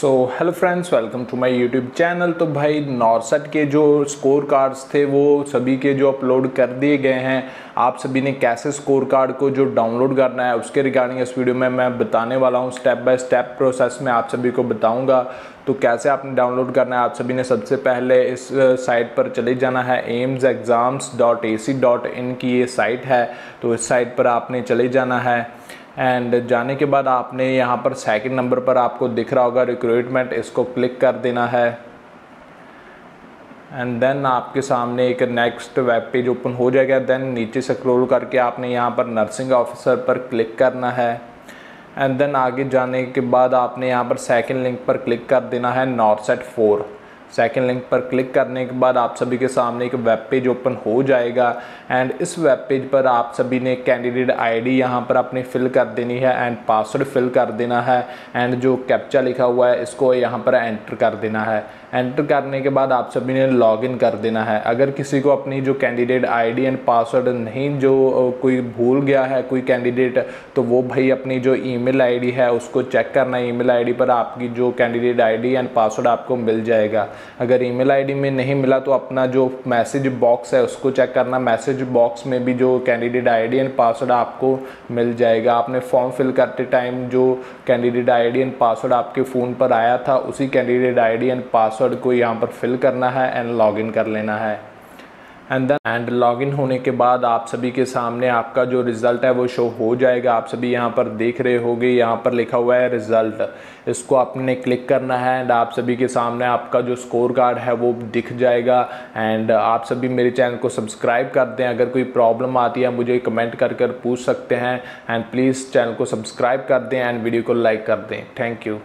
So hello friends, welcome to my YouTube channel. तो भाई नॉर्सेट के जो स्कोर कार्ड्स थे वो सभी के जो अपलोड कर दिए गए हैं। आप सभी ने कैसे स्कोर कार्ड को जो डाउनलोड करना है उसके रिगार्डिंग इस वीडियो में मैं बताने वाला हूँ। स्टेप बाय स्टेप प्रोसेस में आप सभी को बताऊँगा तो कैसे आपने डाउनलोड करना है। आप सभी ने सबसे पहले इस साइट पर चले जाना है, aimsexams.ac.in की ये साइट है। तो इस साइट पर आपने चले जाना है एंड जाने के बाद आपने यहाँ पर सेकंड नंबर पर आपको दिख रहा होगा रिक्रूटमेंट, इसको क्लिक कर देना है एंड देन आपके सामने एक नेक्स्ट वेब पेज ओपन हो जाएगा। देन नीचे स्क्रॉल करके आपने यहाँ पर नर्सिंग ऑफिसर पर क्लिक करना है एंड देन आगे जाने के बाद आपने यहाँ पर सेकंड लिंक पर क्लिक कर देना है, नॉर्सेट 4। सेकेंड लिंक पर क्लिक करने के बाद आप सभी के सामने एक वेब पेज ओपन हो जाएगा एंड इस वेब पेज पर आप सभी ने कैंडिडेट आईडी यहाँ पर अपनी फ़िल कर देनी है एंड पासवर्ड फ़िल कर देना है एंड जो कैप्चा लिखा हुआ है इसको यहाँ पर एंटर कर देना है। एंटर करने के बाद आप सभी ने लॉगिन कर देना है। अगर किसी को अपनी जो कैंडिडेट आईडी एंड पासवर्ड नहीं, जो कोई भूल गया है कोई कैंडिडेट, तो वो भाई अपनी जो ईमेल आईडी है उसको चेक करना है। ईमेल आईडी पर आपकी जो कैंडिडेट आईडी एंड पासवर्ड आपको मिल जाएगा। अगर ईमेल आईडी में नहीं मिला तो अपना जो मैसेज बॉक्स है उसको चेक करना। मैसेज बॉक्स में भी जो कैंडिडेट आईडी एंड पासवर्ड आपको मिल जाएगा। आपने फॉर्म फिल करते टाइम जो कैंडिडेट आईडी एंड पासवर्ड आपके फ़ोन पर आया था उसी कैंडिडेट आईडी एंड पासवर्ड को यहाँ पर फिल करना है एंड लॉगिन कर लेना है एंड लॉगिन होने के बाद आप सभी के सामने आपका जो रिज़ल्ट है वो शो हो जाएगा। आप सभी यहाँ पर देख रहे होंगे, यहाँ पर लिखा हुआ है रिज़ल्ट, इसको आपने क्लिक करना है एंड आप सभी के सामने आपका जो स्कोर कार्ड है वो दिख जाएगा। एंड आप सभी मेरे चैनल को सब्सक्राइब कर दें। अगर कोई प्रॉब्लम आती है मुझे कमेंट कर पूछ सकते हैं एंड प्लीज़ चैनल को सब्सक्राइब कर दें एंड वीडियो को लाइक कर दें। Thank you.